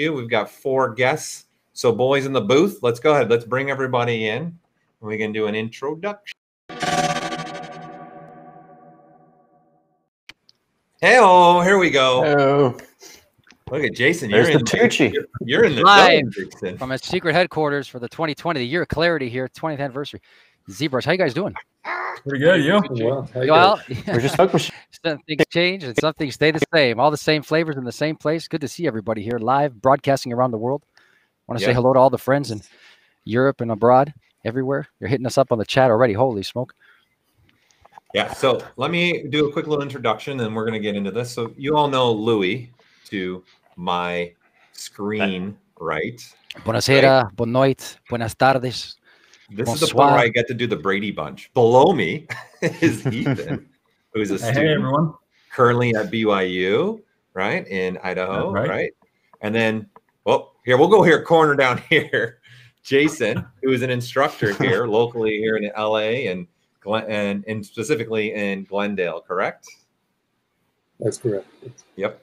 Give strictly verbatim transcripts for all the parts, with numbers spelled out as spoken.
you. We've got four guests. So boys in the booth, let's go ahead. Let's bring everybody in and we can do an introduction. Hey-oh, here we go. Hello. Look at Jason. You're There's in the Tucci. You're, you're in the live zone, from a secret headquarters for the twenty twenty, the year of clarity here, twentieth anniversary. ZBrush, how you guys doing? Pretty good, you? Well, how you well yeah. We're just focused. Some things change and some things stay the same. All the same flavors in the same place. Good to see everybody here live, broadcasting around the world. I want to yeah. say hello to all the friends in Europe and abroad, everywhere. You're hitting us up on the chat already. Holy smoke. Yeah, so let me do a quick little introduction, and we're going to get into this. So you all know Louie to my screen, right? Buonasera, right? Buonanotte, buenas tardes. This bonsoir. Is the part where I get to do the Brady Bunch. Below me is Ethan, who is a student hey, everyone. currently at B Y U, right, in Idaho, right. right? And then, well, here, we'll go here, corner down here, Jason, who is an instructor here locally here in L A and And, and specifically in Glendale, correct? That's correct. Yep.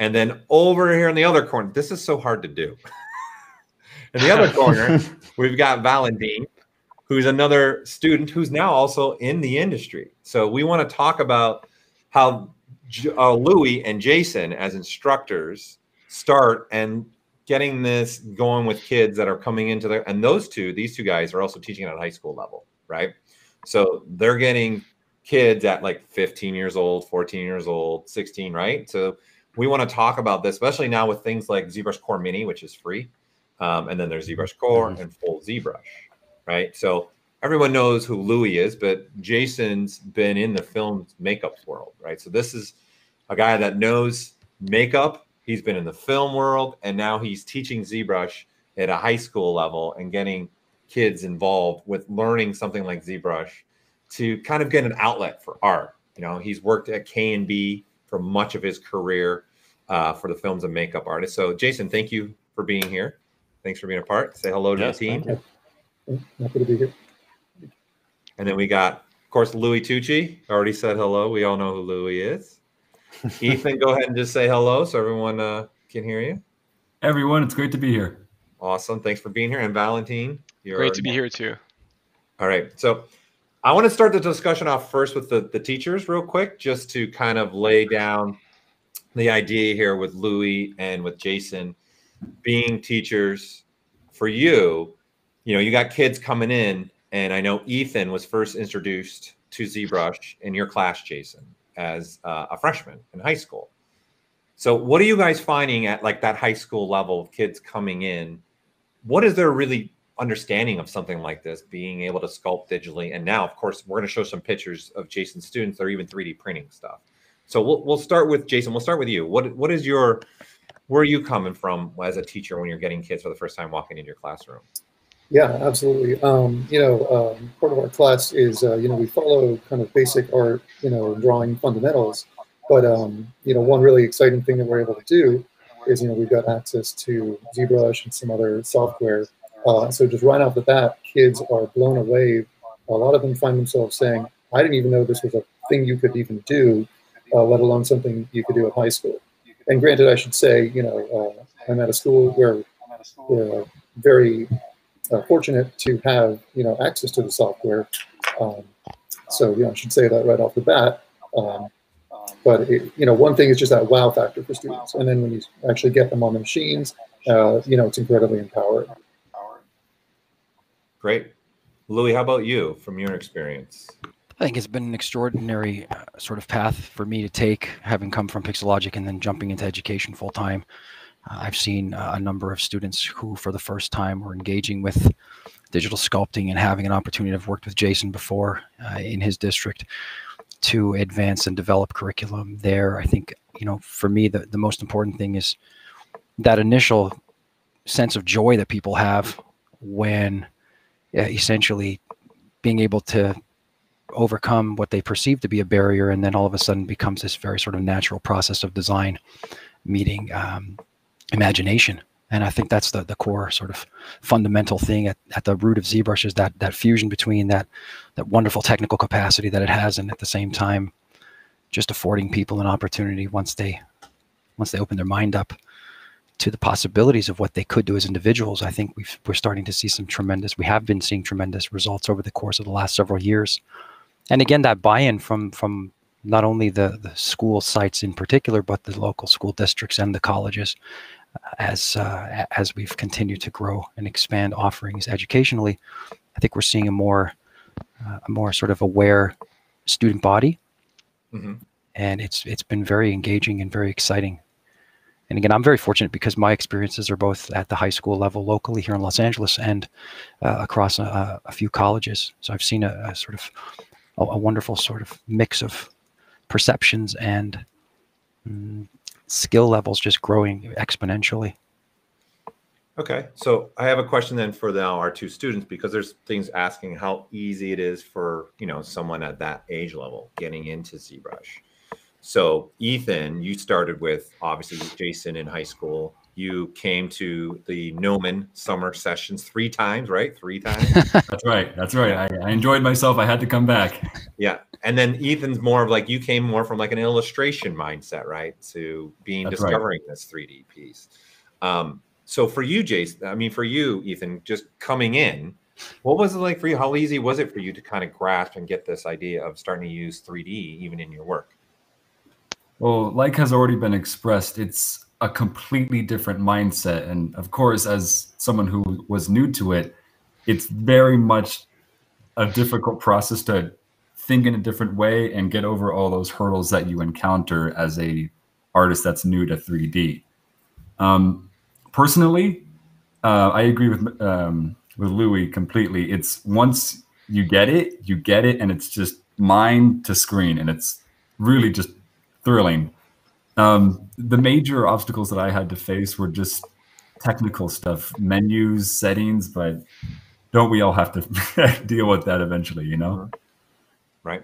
And then over here in the other corner, this is so hard to do. In the other corner, we've got Valentin, who's another student who's now also in the industry. So we want to talk about how uh, Louie and Jason as instructors start and getting this going with kids that are coming into their, and those two, these two guys are also teaching at a high school level, right? So they're getting kids at like fifteen years old, fourteen years old, sixteen, right? So we want to talk about this, especially now with things like ZBrush Core Mini, which is free. Um, and then there's ZBrush Core mm-hmm. and full ZBrush, right? So everyone knows who Louie is, but Jason's been in the film makeup world, right? So this is a guy that knows makeup. He's been in the film world, and now he's teaching ZBrush at a high school level and getting kids involved with learning something like ZBrush to kind of get an outlet for art. You know, he's worked at K and B for much of his career uh, for the films and makeup artist. So Jason, thank you for being here. Thanks for being a part. Say hello to yes, the team. Happy to be here. And then we got, of course, Louie Tucci. Already said hello. We all know who Louie is. Ethan, go ahead and just say hello so everyone uh, can hear you. Everyone, it's great to be here. Awesome. Thanks for being here. And Valentin. You're Great to be here, too. All right. So I want to start the discussion off first with the, the teachers real quick, just to kind of lay down the idea here with Louie and with Jason being teachers for you. You know, you got kids coming in, and I know Ethan was first introduced to ZBrush in your class, Jason, as uh, a freshman in high school. So what are you guys finding at like that high school level of kids coming in? What is there really understanding of something like this, being able to sculpt digitally? And now, of course, we're going to show some pictures of Jason's students. They're even three D printing stuff. So we'll, we'll start with Jason. We'll start with you. What What is your, where are you coming from as a teacher when you're getting kids for the first time walking into your classroom? Yeah, absolutely. Um, you know, um, part of our class is, uh, you know, we follow kind of basic art, you know, drawing fundamentals. But, um, you know, one really exciting thing that we're able to do is, you know, we've got access to ZBrush and some other software. Uh, so just right off the bat, kids are blown away. A lot of them find themselves saying, I didn't even know this was a thing you could even do, uh, let alone something you could do at high school. And granted, I should say, you know, uh, I'm at a school where we're very uh, fortunate to have, you know, access to the software. Um, so, you know, I should say that right off the bat. Um, but, it, you know, one thing is just that wow factor for students. And then when you actually get them on the machines, uh, you know, it's incredibly empowering. Great. Louie, how about you from your experience? I think it's been an extraordinary uh, sort of path for me to take, having come from Pixologic and then jumping into education full time. Uh, I've seen uh, a number of students who for the first time were engaging with digital sculpting and having an opportunity. I've worked with Jason before uh, in his district to advance and develop curriculum there. I think, you know, for me, the, the most important thing is that initial sense of joy that people have when essentially being able to overcome what they perceive to be a barrier, and then all of a sudden becomes this very sort of natural process of design meeting um, imagination. And I think that's the, the core sort of fundamental thing at, at the root of ZBrush, is that, that fusion between that, that wonderful technical capacity that it has, and at the same time just affording people an opportunity once they, once they open their mind up to the possibilities of what they could do as individuals, I think we've, we're starting to see some tremendous, we have been seeing tremendous results over the course of the last several years. And again, that buy-in from, from not only the, the school sites in particular, but the local school districts and the colleges as, uh, as we've continued to grow and expand offerings educationally, I think we're seeing a more, uh, a more sort of aware student body. Mm-hmm. And it's, it's been very engaging and very exciting. And again, I'm very fortunate because my experiences are both at the high school level locally here in Los Angeles and uh, across a, a few colleges. So I've seen a, a sort of a, a wonderful sort of mix of perceptions and mm, skill levels just growing exponentially. Okay, so I have a question then for now our two students, because there's things asking how easy it is for, you know, someone at that age level getting into ZBrush. So Ethan, you started with obviously Jason in high school. You came to the Gnomon summer sessions three times, right? Three times. That's right. That's right. I, I enjoyed myself. I had to come back. Yeah. And then Ethan's more of like, you came more from like an illustration mindset, right? To being That's discovering right. this three D piece. Um, so for you, Jason, I mean, for you, Ethan, just coming in, what was it like for you? How easy was it for you to kind of grasp and get this idea of starting to use three D even in your work? Well, like has already been expressed, it's a completely different mindset. And of course, as someone who was new to it, it's very much a difficult process to think in a different way and get over all those hurdles that you encounter as a artist that's new to three D. Um, personally, uh, I agree with, um, with Louie completely. It's once you get it, you get it, and it's just mind to screen, and it's really just thrilling. Um, the major obstacles that I had to face were just technical stuff, menus, settings, but don't we all have to deal with that eventually, you know? Right.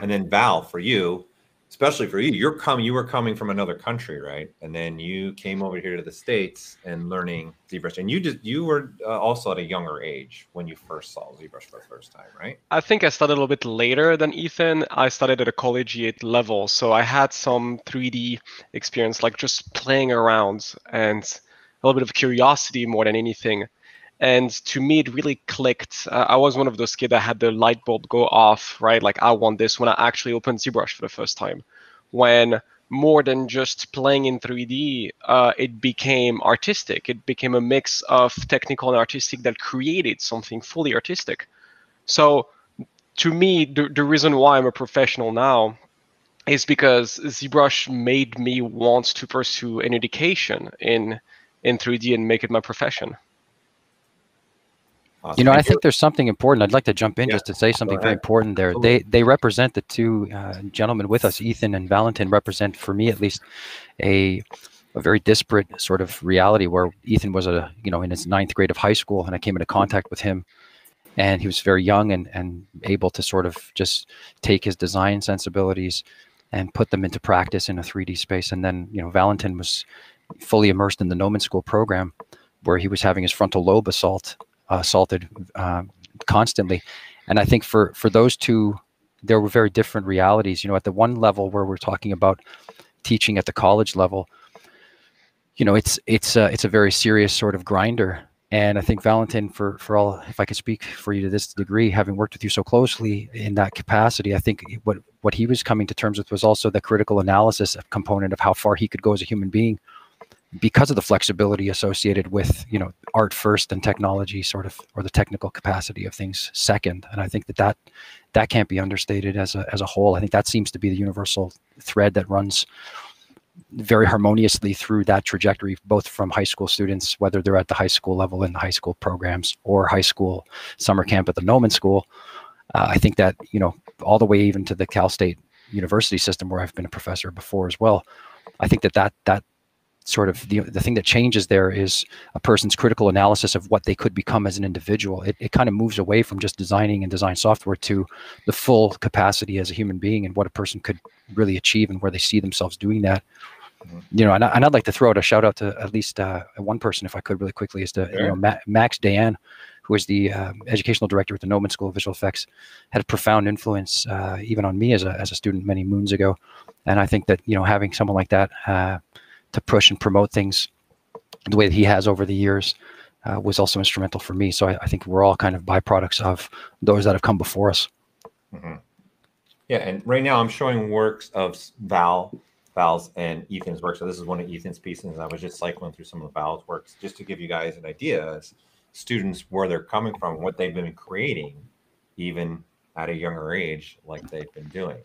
And then Val, for you, especially for you, you're coming, you were coming from another country, right? And then you came over here to the States and learning ZBrush. And you just, you were uh, also at a younger age when you first saw ZBrush for the first time, right? I think I started a little bit later than Ethan. I started at a collegiate level. So I had some three D experience, like just playing around and a little bit of curiosity more than anything. And to me, it really clicked. Uh, I was one of those kids that had the light bulb go off, right? Like, I want this when I actually opened ZBrush for the first time. When more than just playing in three D, uh, it became artistic. It became a mix of technical and artistic that created something fully artistic. So to me, the, the reason why I'm a professional now is because ZBrush made me want to pursue an education in, in three D and make it my profession. Awesome. You know, I think there's something important. I'd like to jump in yeah. just to say something very important there. They they represent the two uh, gentlemen with us, Ethan and Valentin, represent, for me at least, a a very disparate sort of reality where Ethan was a you know in his ninth grade of high school, and I came into contact with him, and he was very young and and able to sort of just take his design sensibilities and put them into practice in a three D space. And then you know Valentin was fully immersed in the Gnomon School program, where he was having his frontal lobe assault. assaulted uh, constantly. And I think for, for those two, there were very different realities. You know, at the one level where we're talking about teaching at the college level, you know, it's, it's, uh, it's a very serious sort of grinder. And I think Valentin, for, for all, if I could speak for you to this degree, having worked with you so closely in that capacity, I think what, what he was coming to terms with was also the critical analysis component of how far he could go as a human being, because of the flexibility associated with, you know, art first and technology sort of, or the technical capacity of things second. And I think that that, that can't be understated as a, as a whole. I think that seems to be the universal thread that runs very harmoniously through that trajectory, both from high school students, whether they're at the high school level in the high school programs or high school summer camp at the Gnomon School. Uh, I think that, you know, all the way even to the Cal State University system, where I've been a professor before as well. I think that that, that, sort of the, the thing that changes there is a person's critical analysis of what they could become as an individual. It, it kind of moves away from just designing and design software to the full capacity as a human being and what a person could really achieve and where they see themselves doing that. Mm-hmm. You know, and, I, and I'd like to throw out a shout out to at least uh, one person, if I could really quickly, is to sure. you know, Ma Max Dan, who is the uh, educational director at the Gnomon School of Visual Effects, had a profound influence uh, even on me as a, as a student many moons ago. And I think that, you know, having someone like that, uh, to push and promote things the way that he has over the years uh, was also instrumental for me. So I, I think we're all kind of byproducts of those that have come before us. Mm-hmm. Yeah, and right now I'm showing works of Val, Val's and Ethan's work. So this is one of Ethan's pieces. I was just cycling through some of Val's works just to give you guys an idea as students where they're coming from, what they've been creating, even at a younger age, like they've been doing.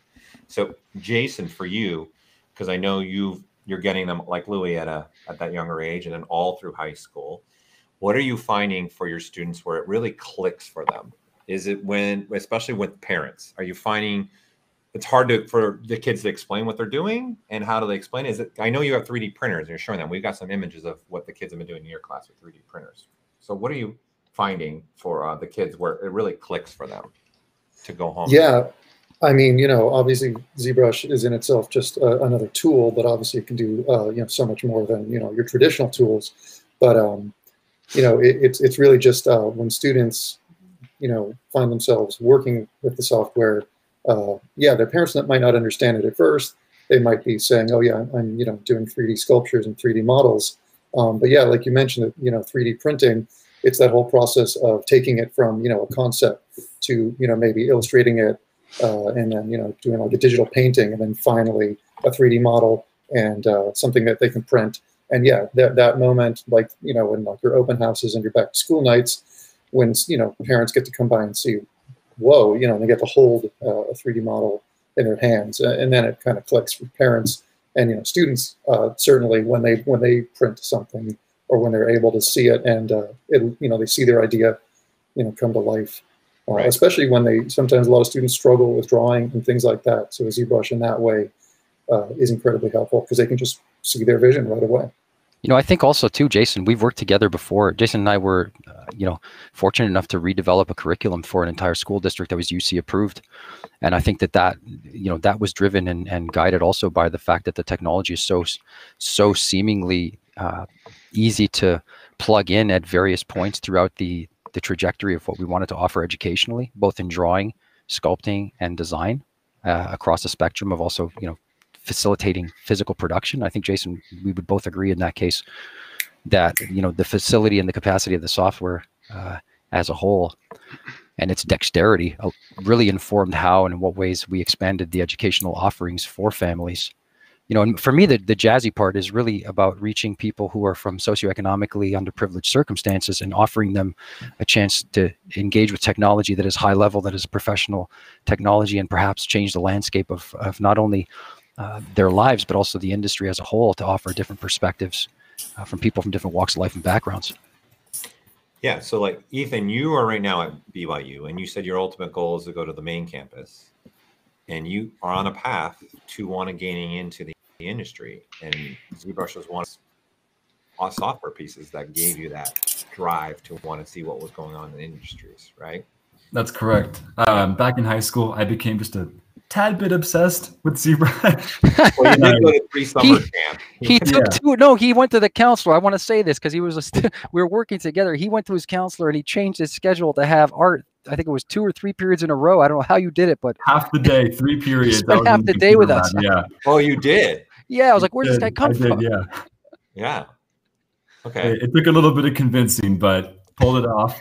So Jason, for you, because I know you've you're getting them like Louie at a at that younger age, and then all through high school, what are you finding for your students where it really clicks for them? Is it when, especially with parents, are you finding it's hard to for the kids to explain what they're doing, and how do they explain it? Is it, I know you have three D printers and you're showing them. We've got some images of what the kids have been doing in your class with three D printers. So what are you finding for uh, the kids where it really clicks for them to go home? Yeah, I mean, you know, obviously ZBrush is in itself just uh, another tool, but obviously it can do uh, you know, so much more than, you know, your traditional tools. But um, you know, it, it's it's really just uh, when students, you know, find themselves working with the software. Uh, yeah, their parents might not understand it at first. They might be saying, "Oh, yeah, I'm you know doing three D sculptures and three D models." Um, but yeah, like you mentioned, you know, three D printing. It's that whole process of taking it from you know a concept to you know maybe illustrating it, uh, and then you know doing like a digital painting, and then finally a three D model and uh, something that they can print. And yeah, that that moment, like you know, when like your open houses and your back to school nights, when you know parents get to come by and see. Whoa, you know, and they get to hold uh, a three D model in their hands, and then it kind of clicks for parents and you know students. Uh, certainly, when they when they print something or when they're able to see it, and uh, it you know they see their idea, you know, come to life. Uh, right. Especially when they sometimes a lot of students struggle with drawing and things like that. So ZBrush in that way uh, is incredibly helpful because they can just see their vision right away. You know, I think also too, Jason, we've worked together before. Jason and I were, uh, you know, fortunate enough to redevelop a curriculum for an entire school district that was U C approved. And I think that that, you know, that was driven and, and guided also by the fact that the technology is so, so seemingly uh, easy to plug in at various points throughout the, the trajectory of what we wanted to offer educationally, both in drawing, sculpting, and design uh, across the spectrum of also, you know, facilitating physical production. I think, Jason, we would both agree in that case that, you know, the facility and the capacity of the software uh, as a whole and its dexterity really informed how and in what ways we expanded the educational offerings for families. You know, and for me, the, the jazzy part is really about reaching people who are from socioeconomically underprivileged circumstances and offering them a chance to engage with technology that is high level, that is professional technology, and perhaps change the landscape of, of not only Uh, their lives, but also the industry as a whole, to offer different perspectives uh, from people from different walks of life and backgrounds. Yeah. So like Ethan, you are right now at B Y U, and you said your ultimate goal is to go to the main campus, and you are on a path to want to gaining into the industry, and ZBrush was one of software pieces that gave you that drive to want to see what was going on in the industries, right? That's correct. Um, back in high school, I became just a tad bit obsessed with ZBrush. Well, you did go to three summer he, camp. He took yeah. two. No, he went to the counselor. I want to say this because he was a we were working together. He went to his counselor and he changed his schedule to have art. I think it was two or three periods in a row. I don't know how you did it, but half the day, three periods. Spent half the day with us. Yeah. Oh, you did. Yeah, I was like, where did this guy come I did, from? Yeah. Yeah. Okay. It, it took a little bit of convincing, but pulled it off.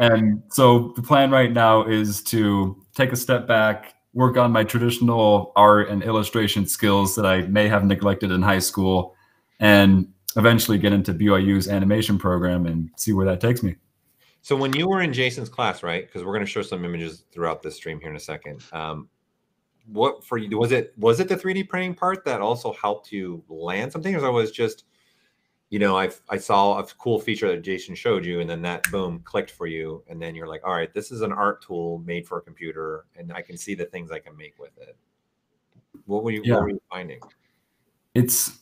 And so the plan right now is to take a step back, work on my traditional art and illustration skills that I may have neglected in high school, and eventually get into B Y U's animation program and see where that takes me. So when you were in Jason's class, right, because we're going to show some images throughout this stream here in a second, um, what for you, was it, was it the three D printing part that also helped you land something, or was it just, you know, I I saw a cool feature that Jason showed you, and then that boom clicked for you, and then you're like, all right, this is an art tool made for a computer, and I can see the things I can make with it. What were you, yeah. what were you finding? It's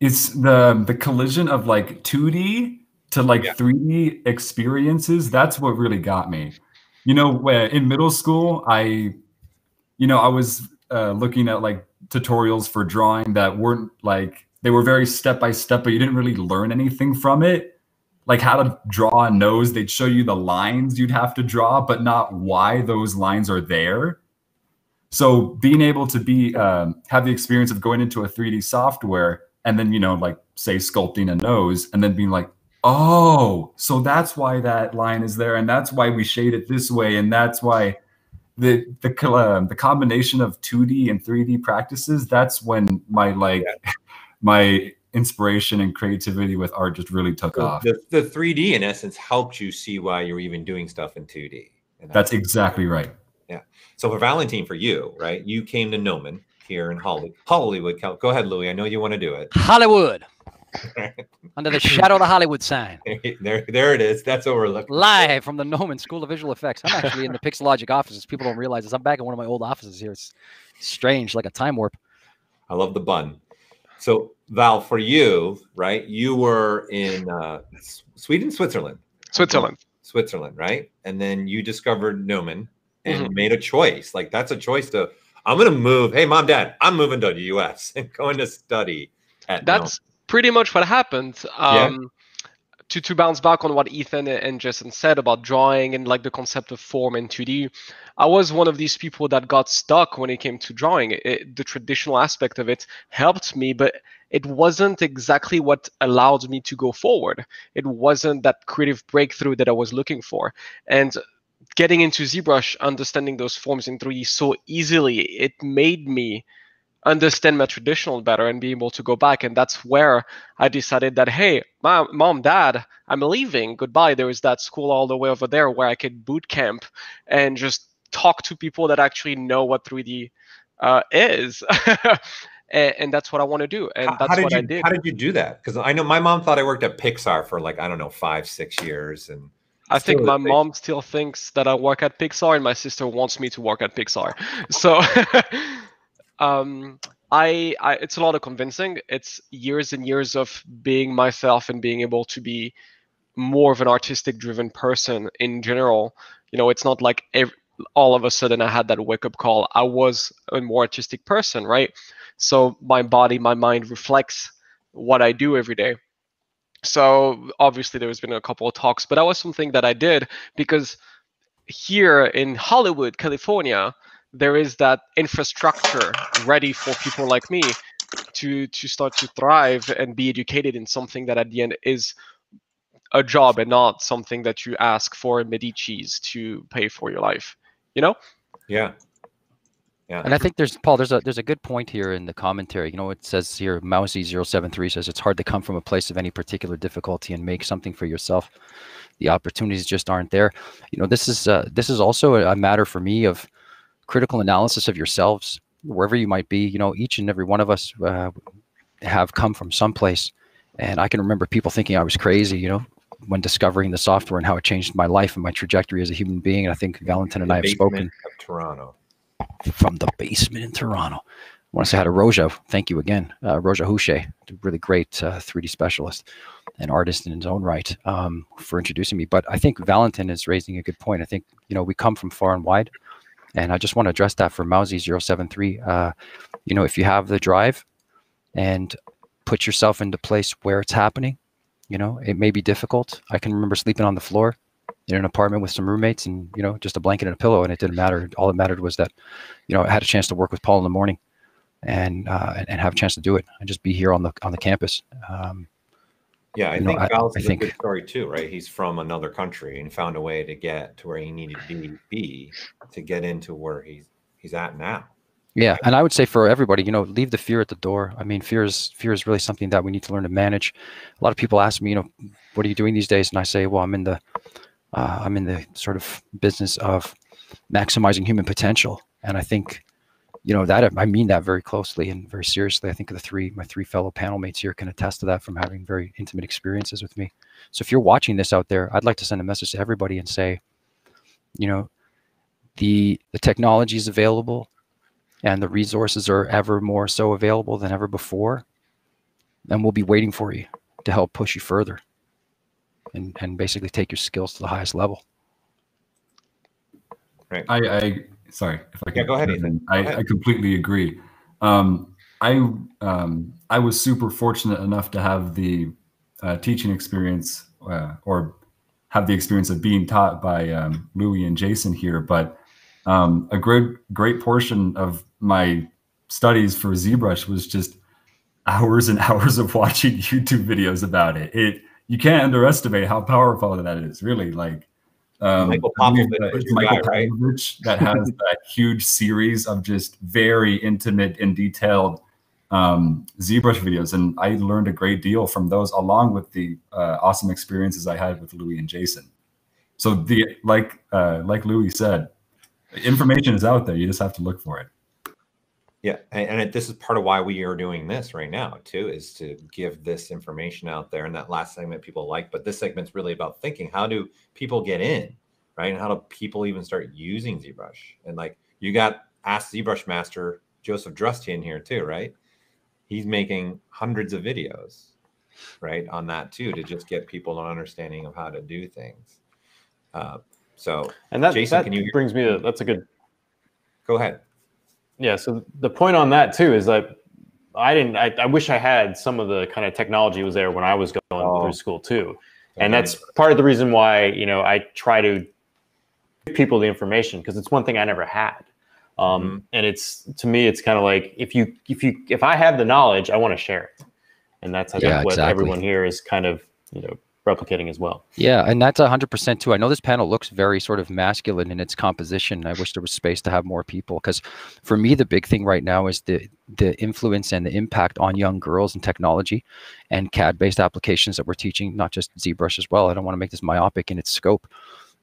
it's the the collision of like two D to like yeah. three D experiences. That's what really got me. You know, where in middle school, I, you know, I was uh, looking at like tutorials for drawing that weren't like. They were very step-by-step, but you didn't really learn anything from it. Like how to draw a nose, they'd show you the lines you'd have to draw, but not why those lines are there. So being able to be um, have the experience of going into a three D software and then, you know, like say sculpting a nose, and then being like, oh, so that's why that line is there, and that's why we shade it this way, and that's why the the uh, the combination of two D and three D practices. That's when my like yeah. my inspiration and creativity with art just really took so off. The, the three D in essence helped you see why you're even doing stuff in two D. And that's, that's exactly right. Yeah. So for Valentin, for you, right? You came to Gnomon here in Hollywood. Hollywood. Go ahead, Louie. I know you want to do it. Hollywood. Under the shadow of the Hollywood sign. There, there it is. That's what we're looking Live for. From the Gnomon School of Visual Effects. I'm actually in the Pixologic offices. People don't realize this. I'm back in one of my old offices here. It's strange, like a time warp. I love the bun. So Val, for you, right? You were in uh, Sweden, Switzerland. Switzerland. Switzerland, right? And then you discovered Gnomon. And mm-hmm. made a choice. Like, that's a choice to, I'm going to move. Hey, mom, dad, I'm moving to the U S and going to study at That's Gnomon. Pretty much what happened. Um, yeah. to, to bounce back on what Ethan and Jason said about drawing and, like, the concept of form in two D, I was one of these people that got stuck when it came to drawing. It, the traditional aspect of it helped me, but it wasn't exactly what allowed me to go forward. It wasn't that creative breakthrough that I was looking for. And getting into ZBrush, understanding those forms in three D so easily, it made me understand my traditional better and be able to go back. And that's where I decided that, hey, mom, mom, dad, I'm leaving. Goodbye. There is that school all the way over there where I could boot camp and just talk to people that actually know what three D uh, is. And, and that's what I want to do. And how, that's how what you, I did. How did you do that? Because I know my mom thought I worked at Pixar for like, I don't know, five, six years. And I think my mom still thinks that I work at Pixar, and my sister wants me to work at Pixar. So um, I, I, it's a lot of convincing. It's years and years of being myself and being able to be more of an artistic-driven person in general. You know, it's not like every, all of a sudden I had that wake-up call. I was a more artistic person, right? So my body, my mind reflects what I do every day. So obviously there's been a couple of talks, but that was something that I did because here in Hollywood, California, there is that infrastructure ready for people like me to, to start to thrive and be educated in something that at the end is a job and not something that you ask for Medici's to pay for your life, you know? Yeah. Yeah. And I think there's, Paul, there's a there's a good point here in the commentary. You know, it says here, Mousy zero seven three says, it's hard to come from a place of any particular difficulty and make something for yourself. The opportunities just aren't there. You know, this is, uh, this is also a matter for me of critical analysis of yourselves, wherever you might be. You know, each and every one of us uh, have come from someplace. And I can remember people thinking I was crazy, you know, when discovering the software and how it changed my life and my trajectory as a human being. And I think Valentin and I have spoken. Of Toronto. From the basement in Toronto. I want to say hi to Roja. Thank you again. Uh, Roja Houshey, a really great uh, three D specialist and artist in his own right, um, for introducing me. But I think Valentin is raising a good point. I think, you know, we come from far and wide. And I just want to address that for Mousy zero seven three. Uh, you know, if you have the drive and put yourself into place where it's happening, you know, it may be difficult. I can remember sleeping on the floor in an apartment with some roommates and, you know, just a blanket and a pillow, and it didn't matter. All that mattered was that, you know, I had a chance to work with Paul in the morning and uh, and have a chance to do it and just be here on the on the campus. Um, yeah, I think Val's a good story too, right? He's from another country and found a way to get to where he needed to be to get into where he's he's at now. Yeah, and I would say for everybody, you know, leave the fear at the door. I mean, fear is fear is really something that we need to learn to manage. A lot of people ask me, you know, what are you doing these days? And I say, well, I'm in the Uh, I'm in the sort of business of maximizing human potential. And I think, you know, that I mean that very closely and very seriously. I think the three, my three fellow panel mates here can attest to that from having very intimate experiences with me. So if you're watching this out there, I'd like to send a message to everybody and say, you know, the, the technology is available and the resources are ever more so available than ever before. And we'll be waiting for you to help push you further. And, and basically take your skills to the highest level. Right. I, I sorry if I can. Yeah, go ahead, Ethan. I, I completely agree. Um, I um, I was super fortunate enough to have the uh, teaching experience, uh, or have the experience of being taught by um, Louie and Jason here. But um, a great great portion of my studies for ZBrush was just hours and hours of watching YouTube videos about it. It you can't underestimate how powerful that is, really. Like um, Michael Popovich, Michael Popovich that has that huge series of just very intimate and detailed um, ZBrush videos. And I learned a great deal from those, along with the uh, awesome experiences I had with Louie and Jason. So the like uh, like Louie said, information is out there. You just have to look for it. Yeah, and, and this is part of why we are doing this right now, too, is to give this information out there. And that last segment people like, but this segment's really about thinking, how do people get in, right? And how do people even start using ZBrush? And like you got Ask ZBrush Master Joseph Drustian here, too, right? He's making hundreds of videos, right, on that, too, to just get people an understanding of how to do things. Uh, so, and that, Jason, that can you brings me to, that's a good, go ahead. Yeah. So the point on that too, is that I didn't, I, I wish I had some of the kind of technology was there when I was going oh. through school too. And okay. that's part of the reason why, you know, I try to give people the information, because it's one thing I never had. Um, mm -hmm. And it's, to me, it's kind of like, if you, if you, if I have the knowledge, I want to share it. And that's I yeah, think, what exactly. everyone here is kind of, you know, replicating as well. Yeah, and that's one hundred percent too. I know this panel looks very sort of masculine in its composition. I wish there was space to have more people, because for me, the big thing right now is the the influence and the impact on young girls in technology and C A D-based applications that we're teaching, not just ZBrush as well. I don't want to make this myopic in its scope.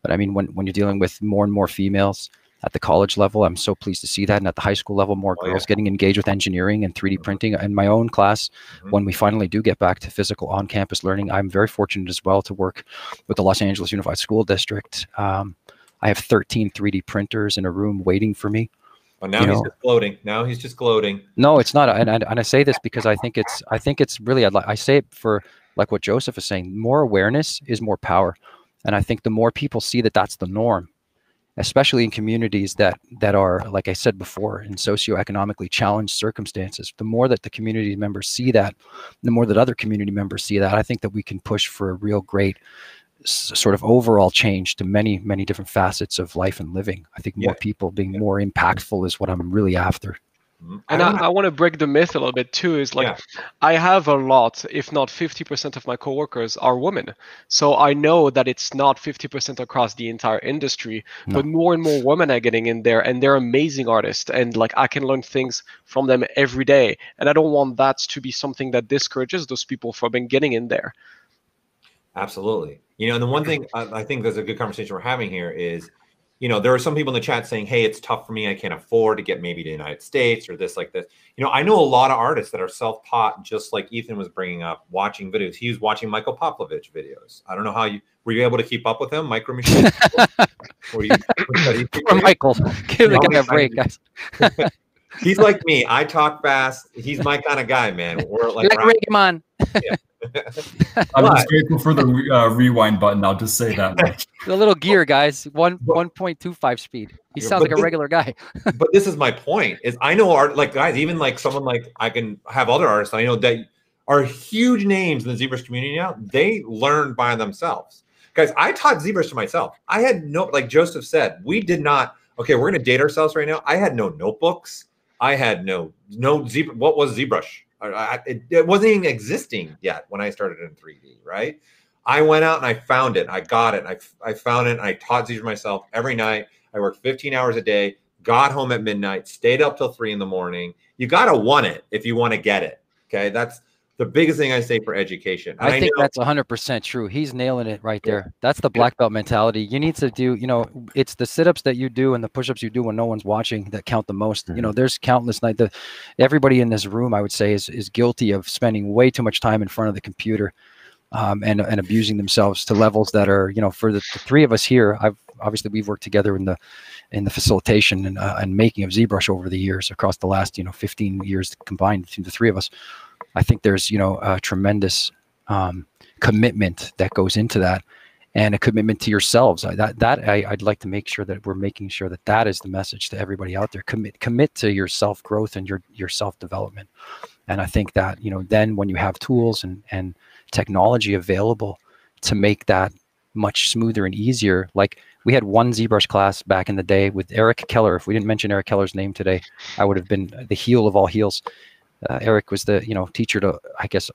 But I mean, when, when you're dealing with more and more females at the college level, I'm so pleased to see that. And at the high school level, more oh, girls yeah. getting engaged with engineering and three D printing. In my own class, mm-hmm. when we finally do get back to physical on-campus learning, I'm very fortunate as well to work with the Los Angeles Unified School District. Um, I have thirteen three D printers in a room waiting for me. Well, now you he's know. just gloating. Now he's just gloating. No, it's not. And, and, and I say this because I think it's, I think it's really, I'd like, I say it for like what Joseph is saying, more awareness is more power. And I think the more people see that that's the norm, especially in communities that that are, like I said before, in socioeconomically challenged circumstances. The more that the community members see that, the more that other community members see that, I think that we can push for a real great sort of overall change to many, many different facets of life and living. I think more yeah. people being yeah. more impactful is what I'm really after. And I, I want to break the myth a little bit too, is like, yeah. I have a lot, if not fifty percent of my coworkers are women. So I know that it's not fifty percent across the entire industry, no. but more and more women are getting in there, and they're amazing artists. And like, I can learn things from them every day. And I don't want that to be something that discourages those people from getting in there. Absolutely. You know, and the one thing I, I think there's a good conversation we're having here is, you know, there are some people in the chat saying, hey, it's tough for me. I can't afford to get maybe to the United States or this like this. You know, I know a lot of artists that are self-taught, just like Ethan was bringing up, watching videos. He was watching Michael Popovich videos. I don't know how you – were you able to keep up with him? Micro Machines? were you, were you Michael, give the guy a break, guys. He's like me. I talk fast. He's my kind of guy, man. We're like – like Raymond. Yeah. I'm just grateful for the uh, rewind button. I'll just say that much. The little gear, guys, one one point two five speed. He sounds but like this, a regular guy. But this is my point: is I know art, like guys, even like someone like I can have other artists I know that are huge names in the ZBrush community now. They learn by themselves, guys. I taught ZBrush to myself. I had no, like Joseph said, we did not. Okay, we're gonna date ourselves right now. I had no notebooks. I had no no Z. What was ZBrush? I, it, it wasn't even existing yet when I started in three D, right? I went out and I found it. I got it. I, I found it. And I taught these myself every night. I worked fifteen hours a day, got home at midnight, stayed up till three in the morning. You got to want it if you want to get it. Okay. That's the biggest thing I say for education. And I think I know that's one hundred percent true. He's nailing it right there. That's the black belt mentality. You need to do, you know, it's the sit-ups that you do and the push-ups you do when no one's watching that count the most. Mm-hmm. You know, there's countless nights. Everybody in this room, I would say, is, is guilty of spending way too much time in front of the computer um, and, and abusing themselves to levels that are, you know, for the, the three of us here, I've obviously we've worked together in the in the facilitation and, uh, and making of ZBrush over the years across the last, you know, fifteen years combined between the three of us. I think there's, you know, a tremendous um, commitment that goes into that, and a commitment to yourselves. I, that that I, I'd like to make sure that we're making sure that that is the message to everybody out there. Commit commit to your self growth and your your self development. And I think that, you know, then when you have tools and and technology available to make that much smoother and easier, like we had one ZBrush class back in the day with Eric Keller. If we didn't mention Eric Keller's name today, I would have been the heel of all heels. uh, Eric was the, you know, teacher to, I guess,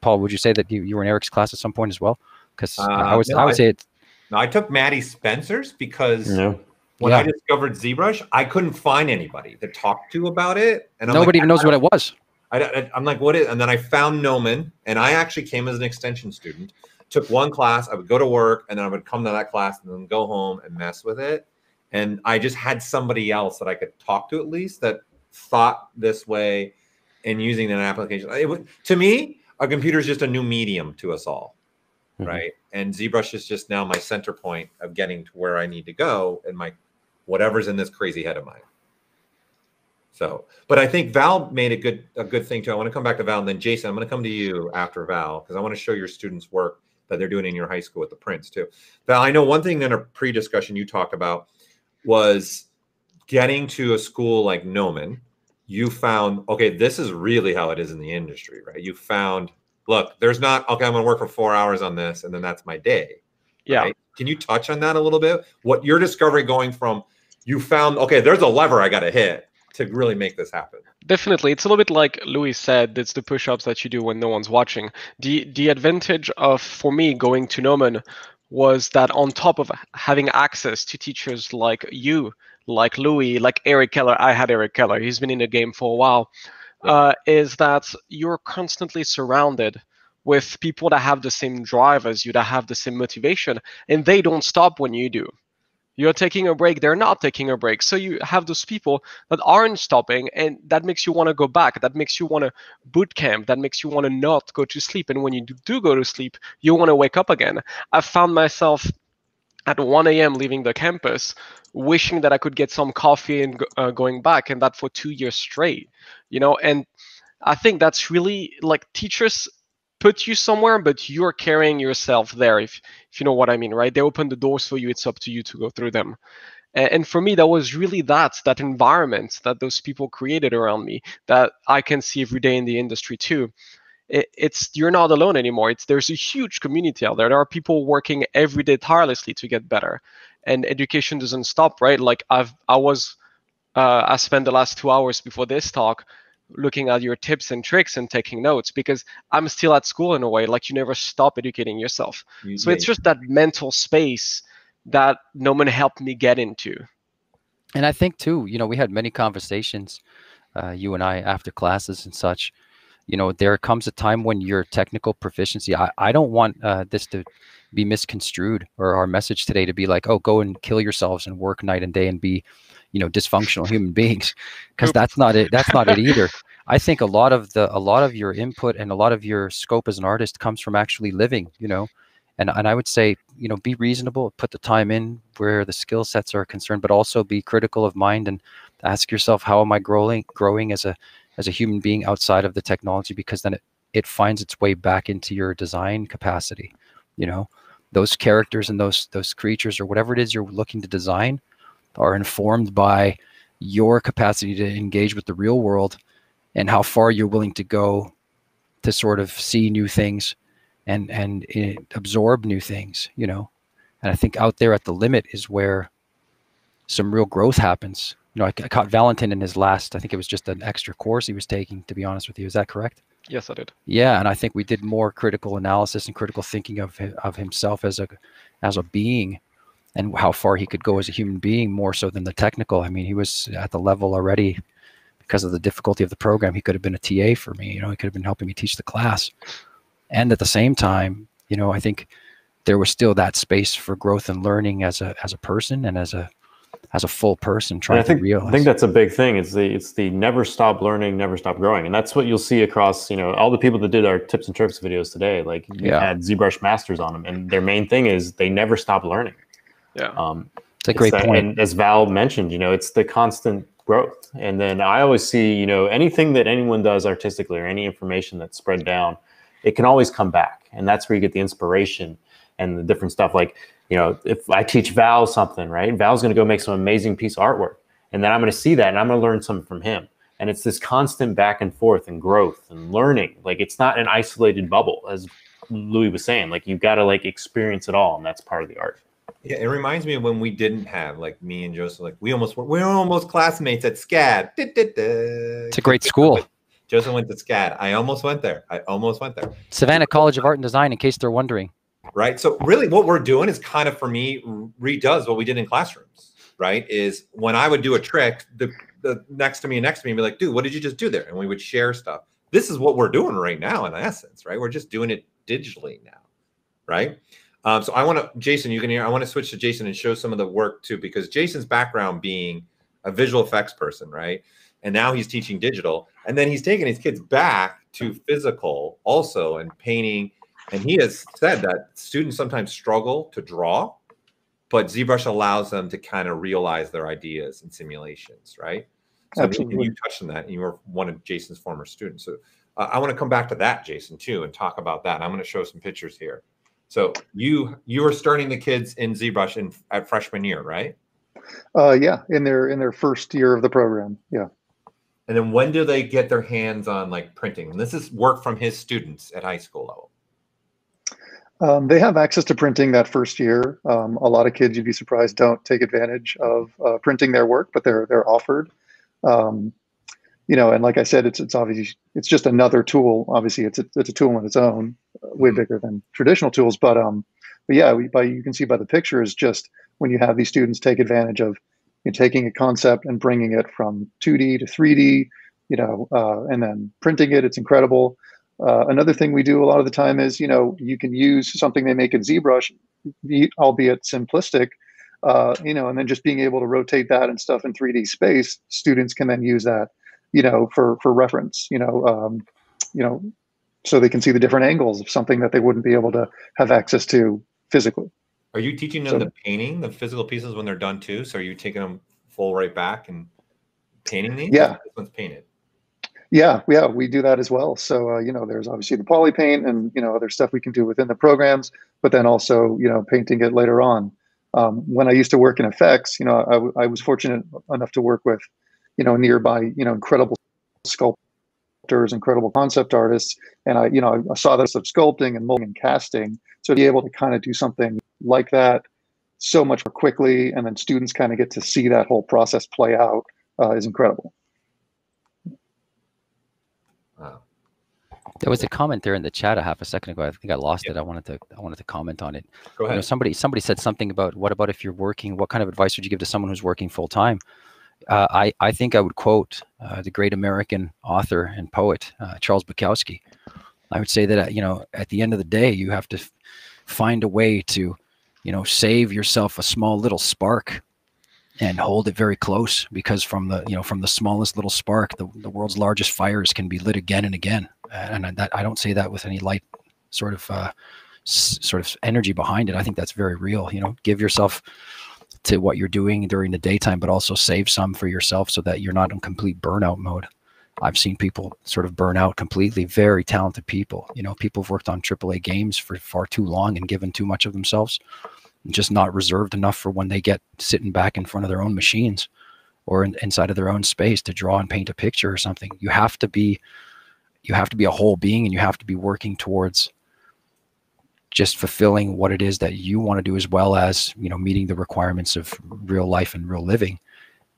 Paul, would you say that you, you were in Eric's class at some point as well? Because uh, I, was, no, I would I, say it. No, I took Maddie Spencer's because no. when yeah. I discovered ZBrush, I couldn't find anybody to talk to about it. And I'm Nobody like, even knows what it was. I, I, I'm like, what is, and then I found Gnomon, and I actually came as an extension student, took one class, I would go to work, and then I would come to that class and then go home and mess with it. And I just had somebody else that I could talk to at least that thought this way and using an application. It was, to me, a computer is just a new medium to us all, mm-hmm. right? And ZBrush is just now my center point of getting to where I need to go and my whatever's in this crazy head of mine. So, but I think Val made a good a good thing too. I want to come back to Val, and then Jason, I'm going to come to you after Val because I want to show your students work that they're doing in your high school with the prints too. Val, I know one thing in a pre-discussion you talked about was getting to a school like Gnomon. You found, okay, this is really how it is in the industry, right? You found, look, there's not, okay, I'm going to work for four hours on this, and then that's my day. Yeah. Right? Can you touch on that a little bit? What you're discovering going from, you found, okay, there's a lever I got to hit to really make this happen. Definitely. It's a little bit like Louis said, it's the push-ups that you do when no one's watching. The the advantage of, for me, going to Gnomon was that on top of having access to teachers like you, like Louis, like Eric Keller, I had Eric Keller, he's been in the game for a while, yeah. uh, is that you're constantly surrounded with people that have the same drive as you, that have the same motivation, and they don't stop when you do. You're taking a break, they're not taking a break. So you have those people that aren't stopping, and that makes you want to go back. That makes you want to boot camp. That makes you want to not go to sleep. And when you do go to sleep, you want to wake up again. I found myself at one A M leaving the campus, wishing that I could get some coffee and uh, going back, and that for two years straight, you know? And I think that's really, like, teachers put you somewhere, but you're carrying yourself there, if if you know what I mean, right? They open the doors for you. It's up to you to go through them. And, and for me, that was really that, that environment that those people created around me that I can see every day in the industry too. It, it's, you're not alone anymore. It's, there's a huge community out there. There are people working every day tirelessly to get better. And education doesn't stop, right? Like I've, I was, uh, I spent the last two hours before this talk looking at your tips and tricks and taking notes, because I'm still at school in a way, like you never stop educating yourself. Mm-hmm. So it's just that mental space that Gnomon helped me get into. And I think too, you know, we had many conversations, uh, you and I after classes and such, you know, there comes a time when your technical proficiency, I, I don't want uh, this to be misconstrued or our message today to be like, oh, go and kill yourselves and work night and day and be, you know, dysfunctional human beings, because that's not it. That's not it either. I think a lot of the, a lot of your input and a lot of your scope as an artist comes from actually living, you know, and, and I would say, you know, be reasonable, put the time in where the skill sets are concerned, but also be critical of mind and ask yourself, how am I growing, growing as a, as a human being outside of the technology? Because then it, it finds its way back into your design capacity. You know, those characters and those, those creatures or whatever it is you're looking to design are informed by your capacity to engage with the real world and how far you're willing to go to sort of see new things and and it, absorb new things, you know. And I think out there at the limit is where some real growth happens. You know, I, I caught Valentin in his last, I think it was just an extra course he was taking, to be honest with you. Is that correct? Yes, I did. Yeah, and I think we did more critical analysis and critical thinking of of himself as a as a being, and how far he could go as a human being more so than the technical. I mean, he was at the level already because of the difficulty of the program. He could have been a T A for me, you know, he could have been helping me teach the class. And at the same time, you know, I think there was still that space for growth and learning as a, as a person and as a, as a full person trying I think, to realize. I think that's a big thing. It's the, it's the never stop learning, never stop growing. And that's what you'll see across, you know, all the people that did our tips and tricks videos today, like you yeah. had ZBrush masters on them. And their main thing is they never stop learning. Yeah, um, it's a great it's that, point. And as Val mentioned, you know, it's the constant growth. And then I always see, you know, anything that anyone does artistically or any information that's spread down, it can always come back. And that's where you get the inspiration and the different stuff. Like, you know, if I teach Val something, right, Val's going to go make some amazing piece of artwork. And then I'm going to see that and I'm going to learn something from him. And it's this constant back and forth and growth and learning. Like, it's not an isolated bubble, as Louis was saying. Like, you've got to, like, experience it all. And that's part of the art. Yeah, it reminds me of when we didn't have, like, me and Joseph, like we almost were, we were almost classmates at SCAD. It's a great school. Joseph went to SCAD. I almost went there. I almost went there. Savannah College of Art and Design, in case they're wondering. Right. So really what we're doing is kind of, for me, redoes what we did in classrooms, right? Is when I would do a trick, the, the next to me and next to me would be like, dude, what did you just do there? And we would share stuff. This is what we're doing right now in essence, right? We're just doing it digitally now, right? Um, so I want to, Jason, you can hear, I want to switch to Jason and show some of the work too, because Jason's background being a visual effects person, right? And now he's teaching digital, and then he's taking his kids back to physical also and painting. And he has said that students sometimes struggle to draw, but ZBrush allows them to kind of realize their ideas in simulations, right? So absolutely. You touched on that, and you were one of Jason's former students. So uh, I want to come back to that, Jason, too, and talk about that. And I'm going to show some pictures here. So you you were starting the kids in ZBrush in at freshman year, right? Uh, yeah, in their in their first year of the program. Yeah. And then when do they get their hands on like printing? And this is work from his students at high school level. Um, they have access to printing that first year. Um, a lot of kids, you'd be surprised, don't take advantage of uh, printing their work, but they're they're offered. Um, you know, and like I said, it's it's obviously it's just another tool. Obviously, it's a, it's a tool on its own, way bigger than traditional tools. But um, but yeah, we, by you can see by the pictures, just when you have these students take advantage of you know, taking a concept and bringing it from two D to three D, you know, uh, and then printing it, it's incredible. Uh, another thing we do a lot of the time is, you know, you can use something they make in ZBrush, albeit simplistic, uh, you know, and then just being able to rotate that and stuff in three D space, students can then use that, you know, for, for reference, you know, um, you know, so they can see the different angles of something that they wouldn't be able to have access to physically. Are you teaching them so, the painting, the physical pieces when they're done too? So are you taking them full right back and painting these? Yeah. This one's painted. Yeah, yeah, we do that as well. So, uh, you know, there's obviously the poly paint and, you know, other stuff we can do within the programs, but then also, you know, painting it later on. Um, when I used to work in effects, you know, I, I was fortunate enough to work with, you know, nearby, you know, incredible sculptors, incredible concept artists. And I, you know, I saw this of sculpting and molding and casting. So to be able to kind of do something like that so much more quickly, and then students kind of get to see that whole process play out uh, is incredible. Wow. There was a comment there in the chat a half a second ago. I think I lost yeah. it. I wanted to I wanted to comment on it. Go ahead. You know, somebody somebody said something about what about if you're working, what kind of advice would you give to someone who's working full time? Uh, I, I think I would quote uh, the great American author and poet, uh, Charles Bukowski. I would say that, you know, at the end of the day, you have to find a way to, you know, save yourself a small little spark and hold it very close, because from the, you know, from the smallest little spark, the, the world's largest fires can be lit again and again. And I, that, I don't say that with any light sort of uh, s sort of energy behind it. I think that's very real. You know, give yourself to what you're doing during the daytime, but also save some for yourself so that you're not in complete burnout mode. I've seen people sort of burn out completely, very talented people. You know, people have worked on triple A games for far too long and given too much of themselves, just not reserved enough for when they get sitting back in front of their own machines or in, inside of their own space to draw and paint a picture or something. You have to be, you have to be a whole being, and you have to be working towards just fulfilling what it is that you want to do, as well as, you know, meeting the requirements of real life and real living.